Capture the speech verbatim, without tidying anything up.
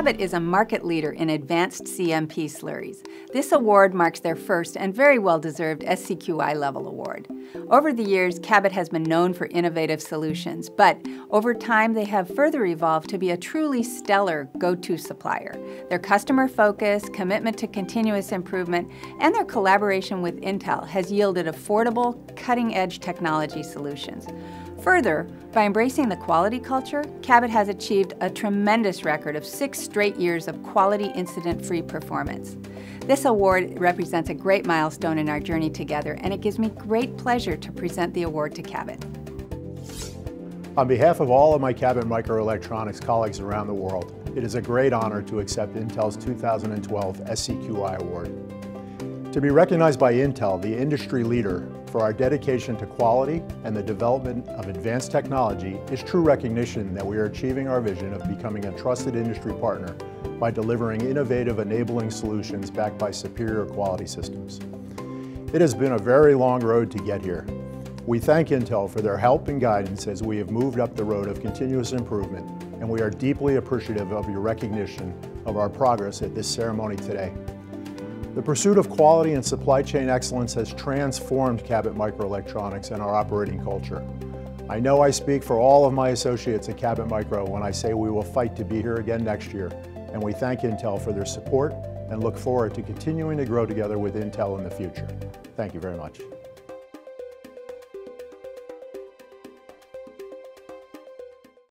Cabot is a market leader in advanced C M P slurries. This award marks their first and very well-deserved S C Q I level award. Over the years, Cabot has been known for innovative solutions, but over time they have further evolved to be a truly stellar go-to supplier. Their customer focus, commitment to continuous improvement, and their collaboration with Intel has yielded affordable, cutting-edge technology solutions. Further, by embracing the quality culture, Cabot has achieved a tremendous record of six straight years of quality incident-free performance. This award represents a great milestone in our journey together, and it gives me great pleasure to present the award to Cabot. On behalf of all of my Cabot Microelectronics colleagues around the world, it is a great honor to accept Intel's two thousand twelve S C Q I award. To be recognized by Intel, the industry leader, for our dedication to quality and the development of advanced technology is true recognition that we are achieving our vision of becoming a trusted industry partner by delivering innovative enabling solutions backed by superior quality systems. It has been a very long road to get here. We thank Intel for their help and guidance as we have moved up the road of continuous improvement, and we are deeply appreciative of your recognition of our progress at this ceremony today. The pursuit of quality and supply chain excellence has transformed Cabot Microelectronics and our operating culture. I know I speak for all of my associates at Cabot Micro when I say we will fight to be here again next year, and we thank Intel for their support and look forward to continuing to grow together with Intel in the future. Thank you very much.